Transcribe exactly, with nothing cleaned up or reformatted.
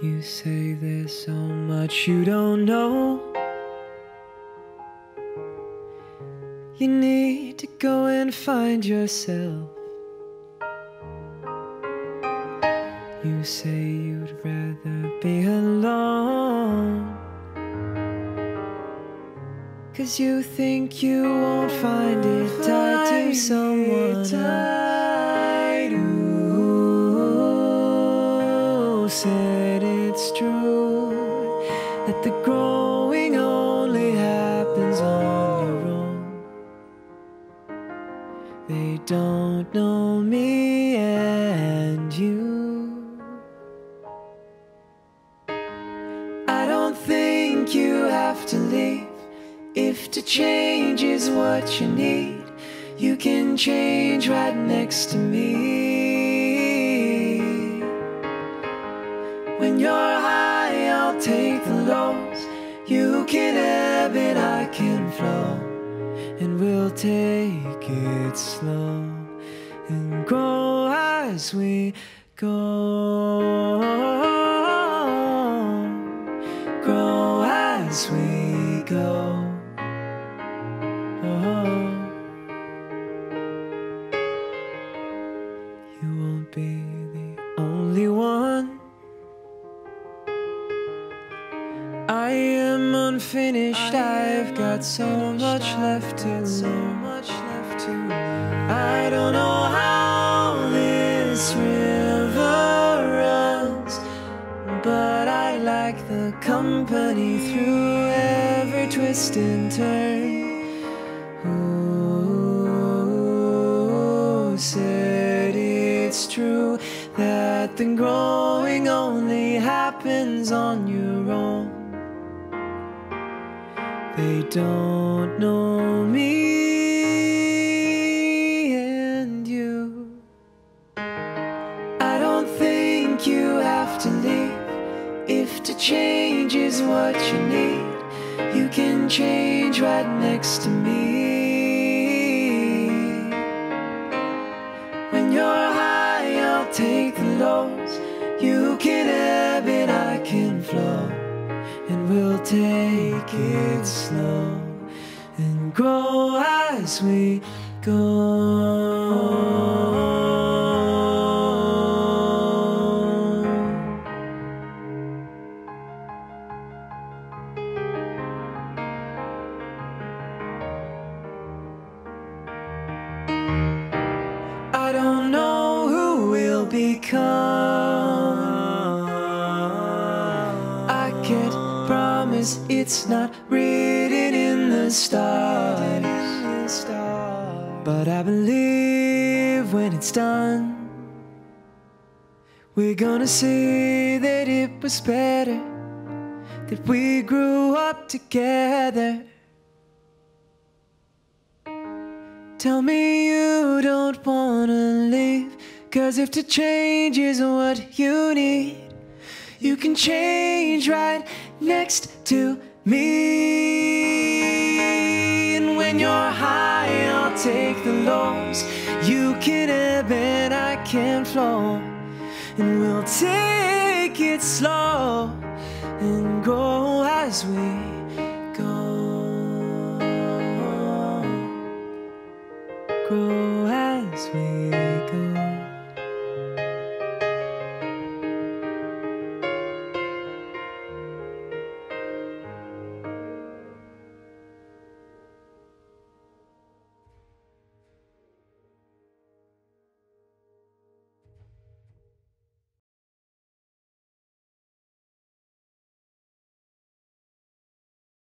You say there's so much you don't know. You need to go and find yourself. You say you'd rather be alone, 'cause you think you won't find it tied to someone else. Said it's true that the growing only happens on your own. They don't know me and you. You have to leave. If to change is what you need, you can change right next to me. When you're high, I'll take the lows. You can ebb and I can flow, and we'll take it slow and grow as we go. As we go, oh. You won't be the only one. I am unfinished. I I've got so much left to so much left to learn. I don't know how this river runs, but I like the company through every twist and turn. Ooh, said it's true that the growing only happens on your own. They don't know me and you. I don't think you have to leave. If to change is what you need, you can change right next to me. When you're high, I'll take the lows. You can ebb and I can flow, and we'll take it slow and grow as we go. I don't know who we'll become. I can't promise it's not written in the stars, but I believe when it's done, we're gonna say that it was better, that we grew up together. Tell me you don't wanna leave, 'cause if to change is what you need, you can change right next to me. And when you're high, I'll take the lows. You can ebb and I can flow, and we'll take it slow and grow as we